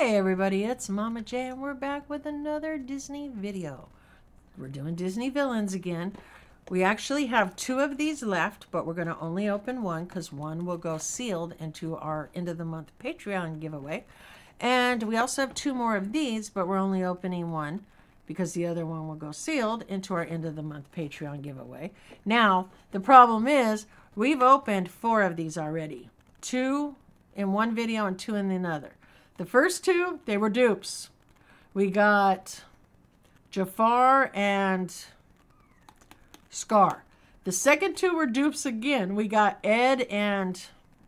Hey everybody, it's Mama Jay and we're back with another Disney video. We're doing Disney villains again. We actually have two of these left, but we're going to only open one because one will go sealed into our end of the month Patreon giveaway. And we also have two more of these, but we're only opening one because the other one will go sealed into our end of the month Patreon giveaway. Now, the problem is we've opened four of these already. Two in one video and two in another. The first two, they were dupes. We got Jafar and Scar. The second two were dupes again. We got Ed and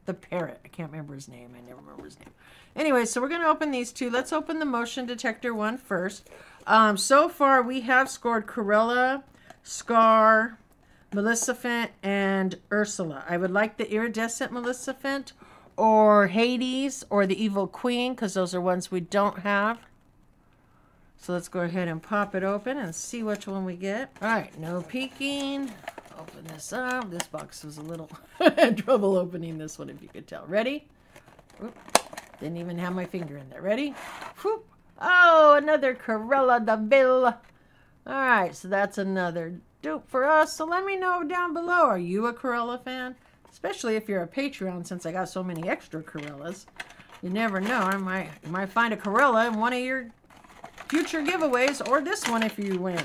the parrot. I can't remember his name. I never remember his name. Anyway, so we're going to open these two. Let's open the motion detector one first. So far, we have scored Cruella, Scar, Maleficent, and Ursula. I would like the iridescent Maleficent or Hades or the Evil Queen, because those are ones we don't have. So let's go ahead and pop it open and see which one we get. All right, no peeking. Open this up. This box was a little trouble opening this one, if you could tell. Ready? Oop. Didn't even have my finger in there. Ready? Whoop. Oh, another Cruella de Vil. All right, so that's another dupe for us. So let me know down below, are you a Cruella fan? Especially if you're a Patreon, since I got so many extra Cruellas. You never know. I might find a Cruella in one of your future giveaways, or this one if you win.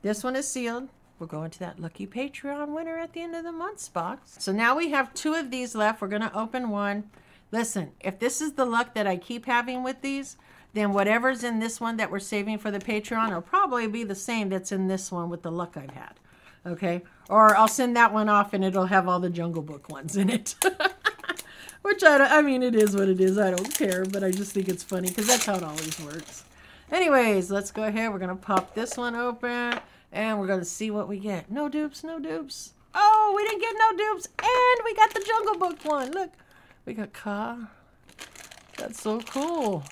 This one is sealed. We'll go into that lucky Patreon winner at the end of the month's box. So now we have two of these left. We're going to open one. Listen, if this is the luck that I keep having with these, then whatever's in this one that we're saving for the Patreon will probably be the same that's in this one with the luck I've had. Okay, or I'll send that one off and it'll have all the Jungle Book ones in it. Which, I mean, it is what it is. I don't care, but I just think it's funny because that's how it always works. Anyways, let's go ahead. We're going to pop this one open and we're going to see what we get. No dupes, no dupes. Oh, we didn't get no dupes. And we got the Jungle Book one. Look, we got Kaa. That's so cool.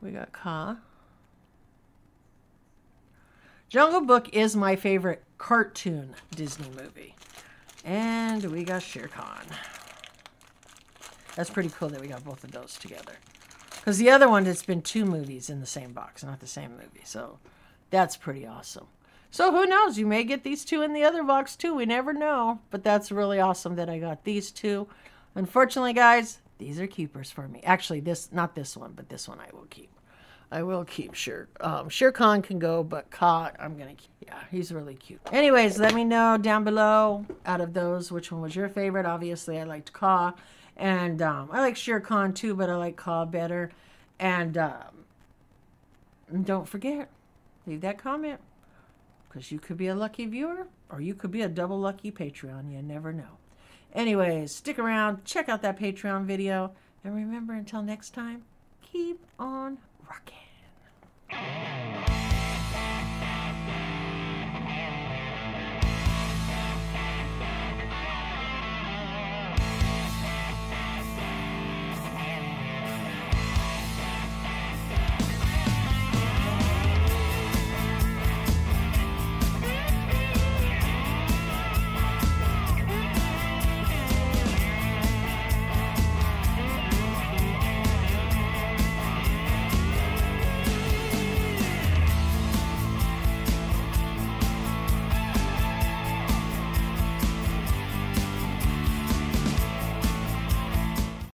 We got Kaa. Jungle Book is my favorite cartoon Disney movie. And we got Shere Khan. That's pretty cool that we got both of those together. Because the other one, it's been two movies in the same box, not the same movie. So that's pretty awesome. So who knows? You may get these two in the other box too. We never know. But that's really awesome that I got these two. Unfortunately, guys, these are keepers for me. Actually, this, not this one, but this one I will keep. I will keep Shere Khan can go, but Kaa, I'm going to keep. Yeah, he's really cute. Anyways, let me know down below, out of those, which one was your favorite. Obviously, I liked Kaa. And I like Shere Khan, too, but I like Kaa better. And don't forget, leave that comment. Because you could be a lucky viewer, or you could be a double lucky Patreon. You never know. Anyways, stick around. Check out that Patreon video. And remember, until next time, keep on rocking.